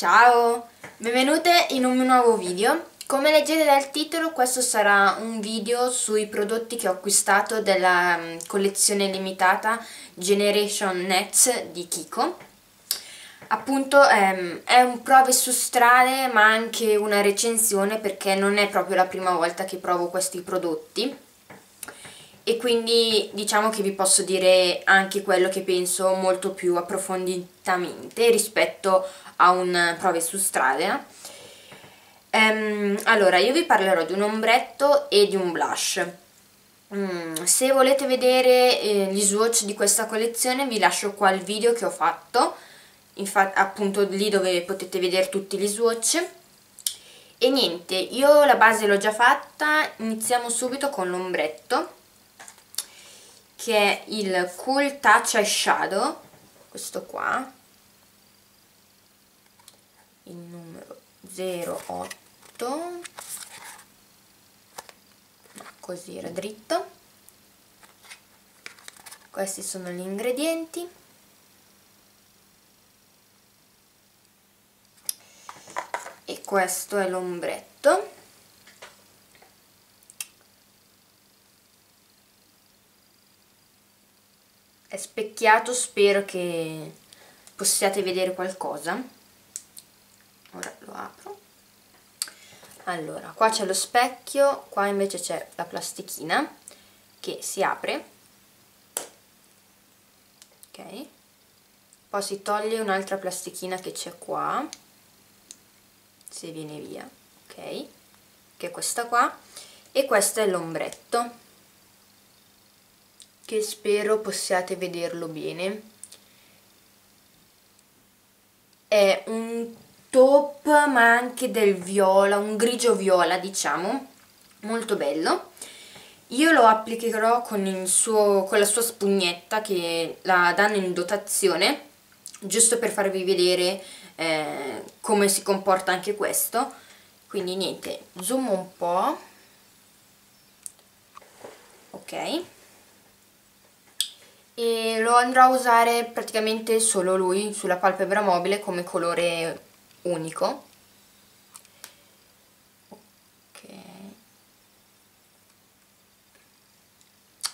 Ciao, benvenute in un nuovo video. Come leggete dal titolo, questo sarà un video sui prodotti che ho acquistato della collezione limitata Generation Next di Kiko. Appunto è un prove su strade, ma anche una recensione, perché non è proprio la prima volta che provo questi prodotti e quindi diciamo che vi posso dire anche quello che penso molto più approfonditamente rispetto a un prove su strada. Allora, io vi parlerò di un ombretto e di un blush. Se volete vedere gli swatch di questa collezione, vi lascio qua il video che ho fatto, infatti appunto lì dove potete vedere tutti gli swatch. E niente, io la base l'ho già fatta, iniziamo subito con l'ombretto, che è il Cool Touch Eyeshadow, questo qua, il numero 08, no, così era dritto. Questi sono gli ingredienti. E questo è l'ombretto. È specchiato, spero che possiate vedere qualcosa. Ora lo apro. Allora, qua c'è lo specchio, qua invece c'è la plastichina che si apre, ok, poi si toglie un'altra plastichina che c'è qua, se viene via, ok, che è questa qua, e questo è l'ombretto, che spero possiate vederlo bene. È un top, ma anche del viola, un grigio viola diciamo, molto bello. Io lo applicherò con la sua spugnetta che la danno in dotazione, giusto per farvi vedere come si comporta anche questo. Quindi niente, zoom un po', ok, e lo andrò a usare praticamente solo lui sulla palpebra mobile come colore unico.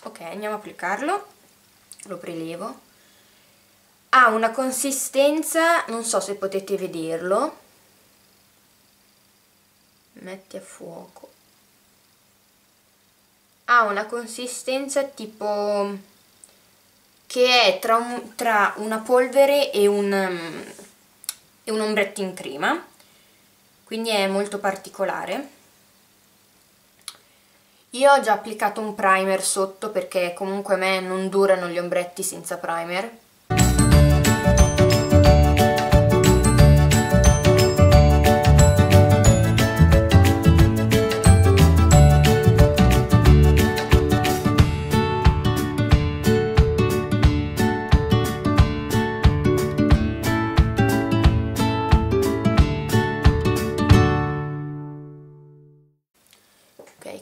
Ok, andiamo a applicarlo, lo prelevo. Ha una consistenza, non so se potete vederlo, metti a fuoco, ha una consistenza tipo che è tra una polvere e un ombretto in crema, quindi è molto particolare. Io ho già applicato un primer sotto, perché comunque a me non durano gli ombretti senza primer.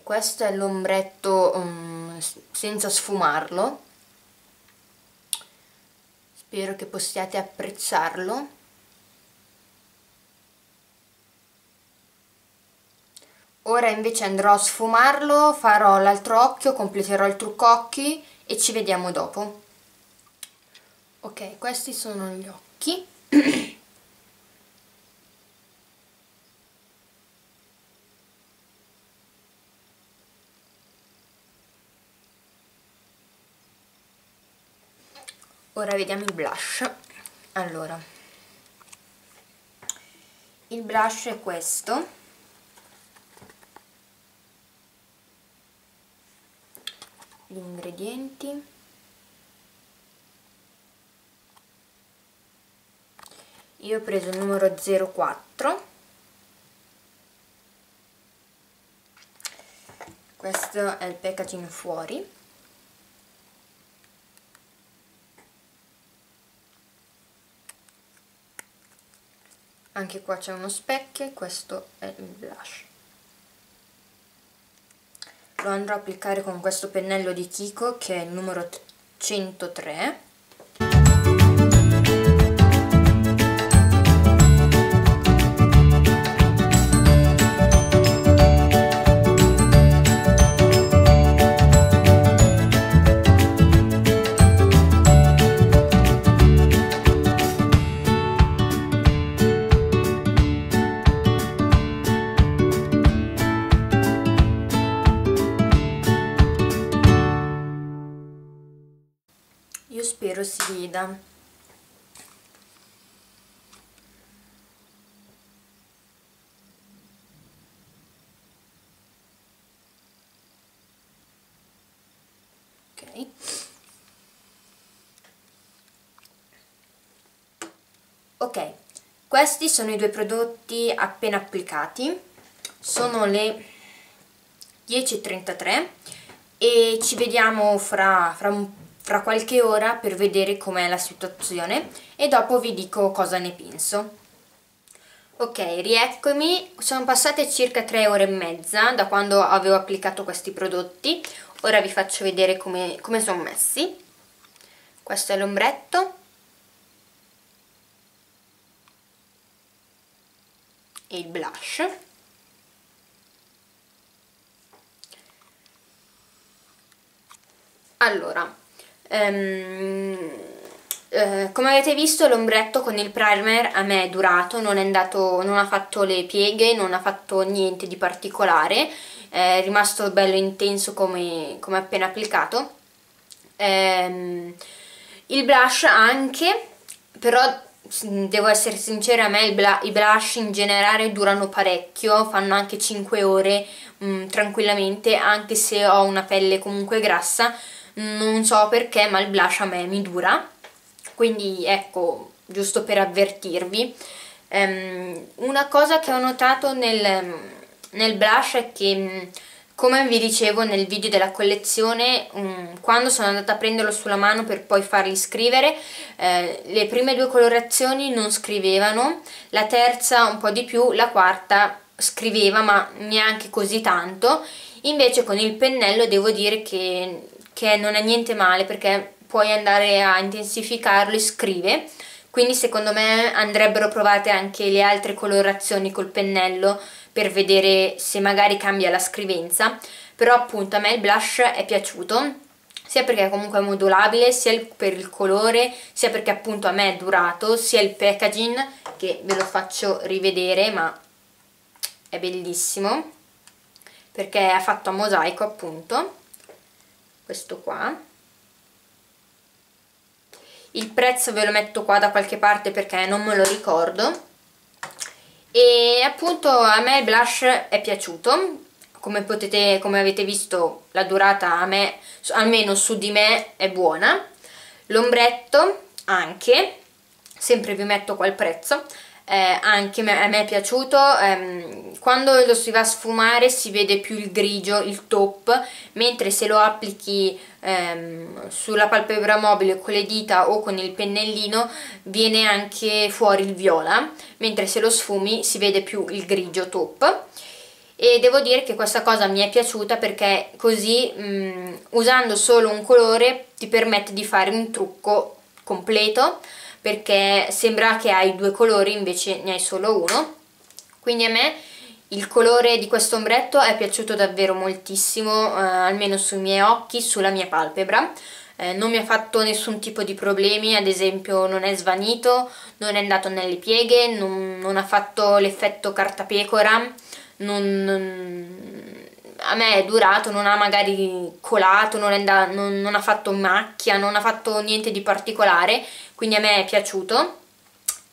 Questo è l'ombretto senza sfumarlo, spero che possiate apprezzarlo. Ora invece andrò a sfumarlo, farò l'altro occhio, completerò il trucco occhi e ci vediamo dopo. Ok, questi sono gli occhi. Ora vediamo il blush. Allora, il blush è questo, gli ingredienti, io ho preso il numero 04, questo è il packaging fuori. Anche qua c'è uno specchio e questo è il blush. Lo andrò a applicare con questo pennello di Kiko che è il numero 103. Io spero si veda. Ok. Ok, questi sono i due prodotti appena applicati. Sono le 10:33 e ci vediamo fra qualche ora per vedere com'è la situazione e dopo vi dico cosa ne penso. Ok, rieccomi, sono passate circa 3 ore e mezza da quando avevo applicato questi prodotti. Ora vi faccio vedere come sono messi. Questo è l'ombretto e il blush. Allora, come avete visto, l'ombretto con il primer a me è durato, non ha fatto le pieghe, non ha fatto niente di particolare, è rimasto bello intenso come appena applicato. Il blush anche, però devo essere sincera, a me i blush in generale durano parecchio, fanno anche 5 ore tranquillamente, anche se ho una pelle comunque grassa. Non so perché, ma il blush a me mi dura, quindi ecco, giusto per avvertirvi. Una cosa che ho notato nel blush è che, come vi dicevo nel video della collezione, quando sono andata a prenderlo sulla mano per poi farli scrivere, le prime due colorazioni non scrivevano, la terza un po' di più, la quarta scriveva ma neanche così tanto. Invece con il pennello devo dire che non è niente male, perché puoi andare a intensificarlo e scrive, quindi secondo me andrebbero provate anche le altre colorazioni col pennello per vedere se magari cambia la scrivenza. Però appunto a me il blush è piaciuto, sia perché comunque è modulabile, sia per il colore, sia perché appunto a me è durato, sia il packaging, che ve lo faccio rivedere, ma è bellissimo perché è fatto a mosaico appunto. Questo qua, il prezzo ve lo metto qua da qualche parte perché non me lo ricordo. E appunto a me il blush è piaciuto, come avete visto la durata a me, almeno su di me, è buona. L'ombretto anche, sempre vi metto qua il prezzo, anche a me è piaciuto. Quando lo si va a sfumare si vede più il grigio, il top, mentre se lo applichi sulla palpebra mobile con le dita o con il pennellino viene anche fuori il viola, mentre se lo sfumi si vede più il grigio top. E devo dire che questa cosa mi è piaciuta, perché così usando solo un colore ti permette di fare un trucco completo, perché sembra che hai due colori, invece ne hai solo uno. Quindi a me il colore di questo ombretto è piaciuto davvero moltissimo, almeno sui miei occhi, sulla mia palpebra. Non mi ha fatto nessun tipo di problemi, ad esempio non è svanito, non è andato nelle pieghe, non ha fatto l'effetto cartapecora, a me è durato, non ha magari colato, non ha fatto macchia, non ha fatto niente di particolare. Quindi a me è piaciuto.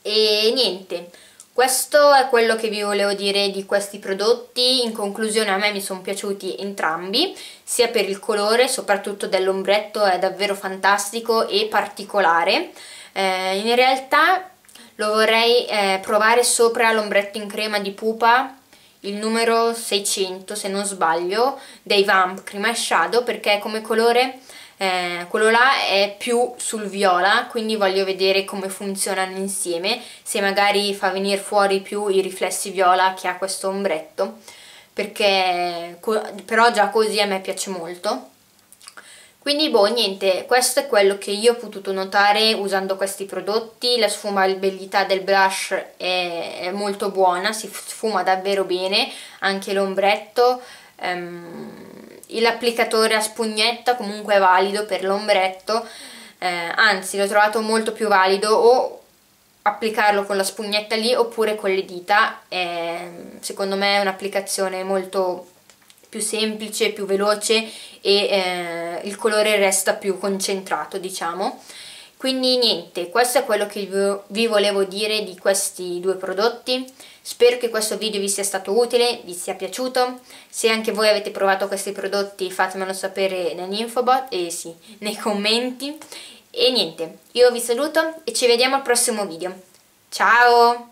E niente, questo è quello che vi volevo dire di questi prodotti. In conclusione, a me mi sono piaciuti entrambi, sia per il colore, soprattutto dell'ombretto, è davvero fantastico e particolare. In realtà lo vorrei provare sopra l'ombretto in crema di Pupa, il numero 600 se non sbaglio, dei Vamp Cream Shadow, perché come colore quello là è più sul viola, quindi voglio vedere come funzionano insieme, se magari fa venire fuori più i riflessi viola che ha questo ombretto, perché però già così a me piace molto. Quindi boh, niente, questo è quello che io ho potuto notare usando questi prodotti. La sfumabilità del blush è molto buona, si sfuma davvero bene, anche l'ombretto. L'applicatore a spugnetta comunque è valido per l'ombretto, anzi l'ho trovato molto più valido, o applicarlo con la spugnetta lì oppure con le dita. Secondo me è un'applicazione molto più semplice, più veloce e il colore resta più concentrato, diciamo. Quindi niente, questo è quello che vi volevo dire di questi due prodotti. Spero che questo video vi sia stato utile, vi sia piaciuto. Se anche voi avete provato questi prodotti fatemelo sapere nell'infobot, nei commenti. E niente, io vi saluto e ci vediamo al prossimo video. Ciao!